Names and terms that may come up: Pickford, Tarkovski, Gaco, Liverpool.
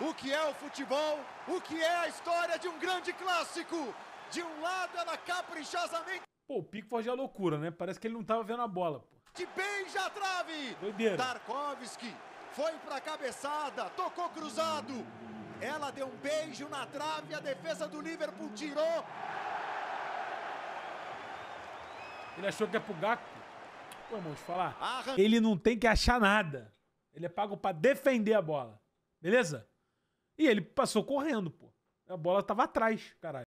o que é o futebol, o que é a história de um grande clássico. De um lado ela caprichosamente... Pô, o Pickford é loucura, né? Parece que ele não tava vendo a bola, pô. Que beija a trave! Doideira. Tarkovski foi pra cabeçada, tocou cruzado. Ela deu um beijo na trave, a defesa do Liverpool tirou. Ele achou que é pro Gaco. Pô, irmão, deixa eu falar. Ele não tem que achar nada. Ele é pago pra defender a bola. Beleza? E ele passou correndo, pô. A bola tava atrás, caralho.